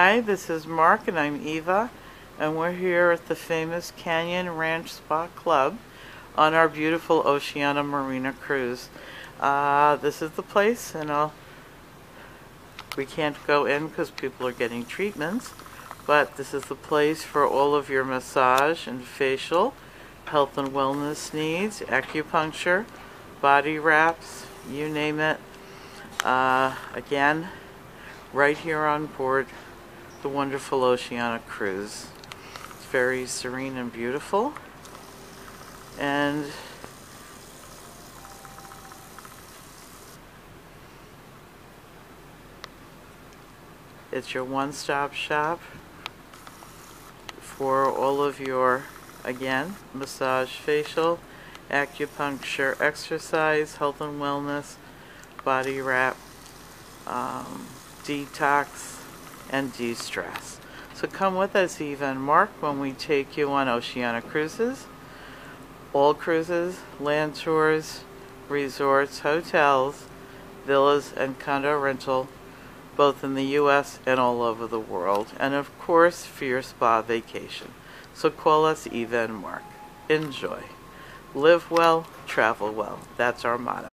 Hi, this is Mark and I'm Eva, and we're here at the famous Canyon Ranch Spa Club on our beautiful Oceania Marina cruise. This is the place, and we can't go in because people are getting treatments, but this is the place for all of your massage and facial, health and wellness needs, acupuncture, body wraps, you name it. Again, right here on board the wonderful Oceania cruise. It's very serene and beautiful, and it's your one-stop shop for all of your, again, massage, facial, acupuncture, exercise, health and wellness, body wrap, detox, and de-stress. So come with us, Eva and Mark, when we take you on Oceania cruises, all cruises, land tours, resorts, hotels, villas, and condo rental, both in the U.S. and all over the world, and of course for your spa vacation. So call us, Eva and Mark. Enjoy. Live well, travel well. That's our motto.